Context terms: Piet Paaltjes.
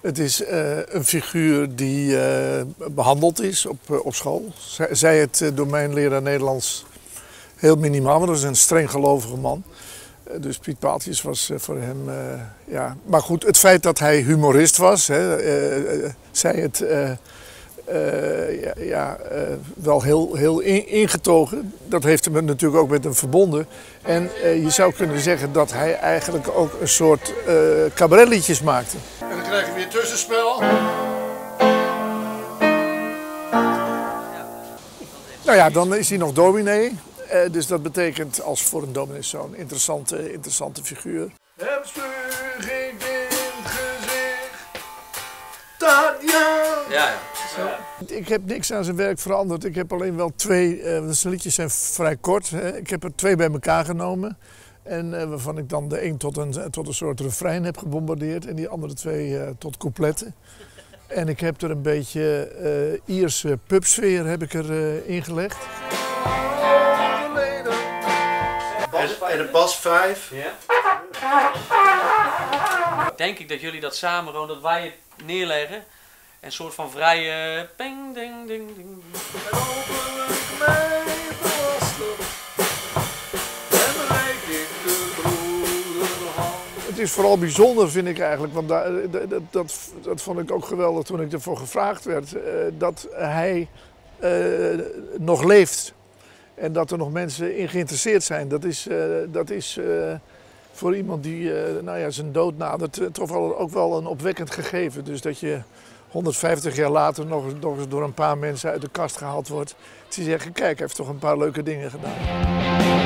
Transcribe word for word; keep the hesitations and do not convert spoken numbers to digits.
Het is uh, een figuur die uh, behandeld is op, uh, op school. Zij, zij het uh, door mijn leraar Nederlands heel minimaal, maar dat is een streng gelovige man. Uh, dus Piet Paaltjes was uh, voor hem, uh, ja. Maar goed, het feit dat hij humorist was, hè, uh, uh, zij het uh, uh, ja, ja, uh, wel heel, heel in, ingetogen. Dat heeft hem natuurlijk ook met hem verbonden. En uh, je zou kunnen zeggen dat hij eigenlijk ook een soort uh, cabaretliedjes maakte. Dan krijg je weer tussenspel. Nou ja, dan is hij nog dominee. Eh, dus dat betekent als voor een dominee zo'n interessante, interessante figuur. Heb spuug in het gezicht. Tanja. Ja, ja. Zo. Ik heb niks aan zijn werk veranderd. Ik heb alleen wel twee, eh, de liedjes zijn vrij kort. Hè. Ik heb er twee bij elkaar genomen. En uh, waarvan ik dan de een tot een, tot een soort refrein heb gebombardeerd en die andere twee uh, tot coupletten. En ik heb er een beetje uh, Ierse pubsfeer heb ik er uh, ingelegd. En de bas vijf. Ja. Denk ik dat jullie dat samen gewoon, dat wij het neerleggen. En een soort van vrije ping ding ding ding. ding. Het is vooral bijzonder, vind ik eigenlijk, want dat, dat, dat, dat vond ik ook geweldig toen ik ervoor gevraagd werd, uh, dat hij uh, nog leeft en dat er nog mensen in geïnteresseerd zijn. Dat is, uh, dat is uh, voor iemand die uh, nou ja, zijn dood nadert toch wel, ook wel een opwekkend gegeven. Dus dat je honderdvijftig jaar later nog, nog eens door een paar mensen uit de kast gehaald wordt, die zeggen, kijk, hij heeft toch een paar leuke dingen gedaan.